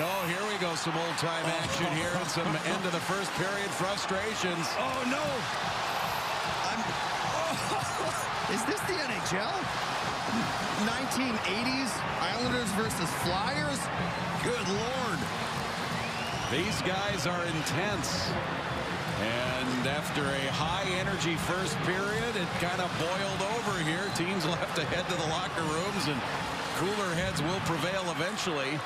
And oh, here we go, some old-time action here and some end of the first period frustrations. Oh, no. Is this the NHL? 1980s? Islanders versus Flyers? Good Lord. These guys are intense. And after a high-energy first period, it kind of boiled over here. Teams will have to head to the locker rooms, and cooler heads will prevail eventually.